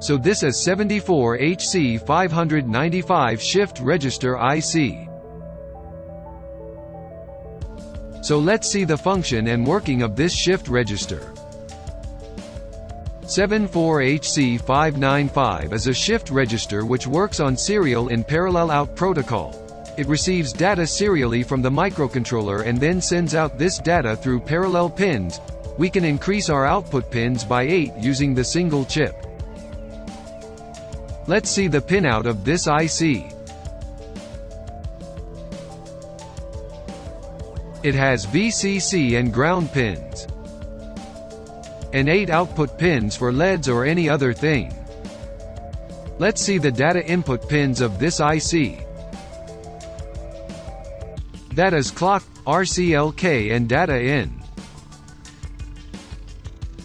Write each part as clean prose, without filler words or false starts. So this is 74HC595 shift register IC. So let's see the function and working of this shift register. 74HC595 is a shift register which works on serial in parallel out protocol. It receives data serially from the microcontroller and then sends out this data through parallel pins. We can increase our output pins by 8 using the single chip. Let's see the pinout of this IC. It has VCC and ground pins, and 8 output pins for LEDs or any other thing. Let's see the data input pins of this IC. That is clock, RCLK and data in.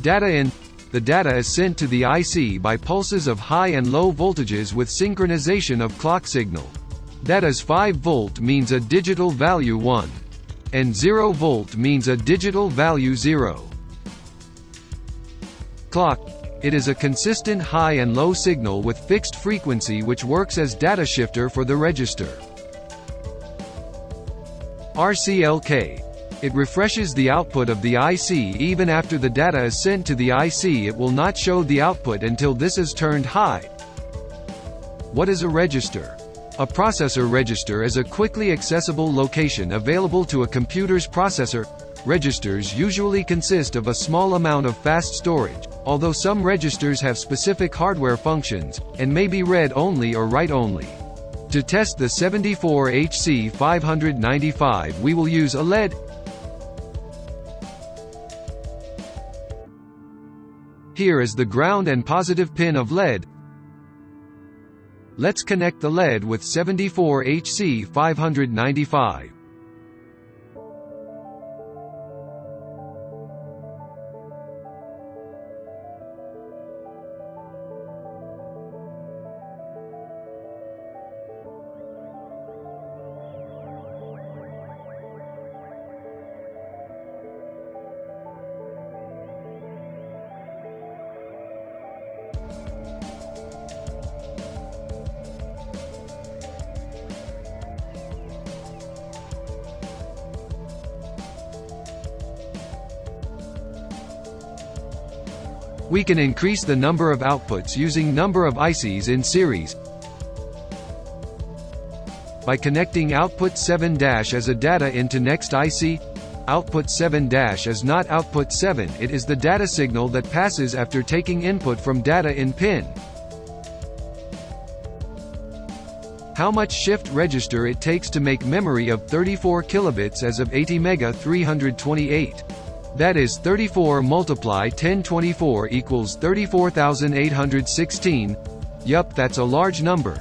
The data is sent to the IC by pulses of high and low voltages with synchronization of clock signal. That is 5 volt means a digital value 1, and 0 volt means a digital value 0. Clock. It is a consistent high and low signal with fixed frequency which works as data shifter for the register. RCLK. It refreshes the output of the IC even after the data is sent to the IC. It will not show the output until this is turned high. What is a register? A processor register is a quickly accessible location available to a computer's processor. Registers usually consist of a small amount of fast storage, although some registers have specific hardware functions, and may be read only or write only. To test the 74HC595 we will use a LED. Here is the ground and positive pin of LED. Let's connect the LED with 74HC595. We can increase the number of outputs using number of ICs in series by connecting output 7- as a data into next IC. Output 7- is not output 7, it is the data signal that passes after taking input from data in pin. How much shift register it takes to make memory of 34 kilobits as of 80 Mega 328. That is 34 multiply 1024 equals 34,816. Yup, that's a large number.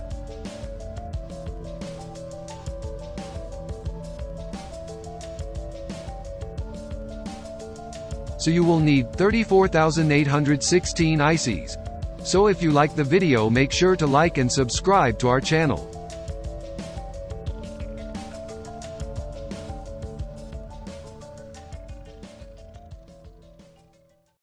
So you will need 34,816 ICs. So if you like the video, make sure to like and subscribe to our channel.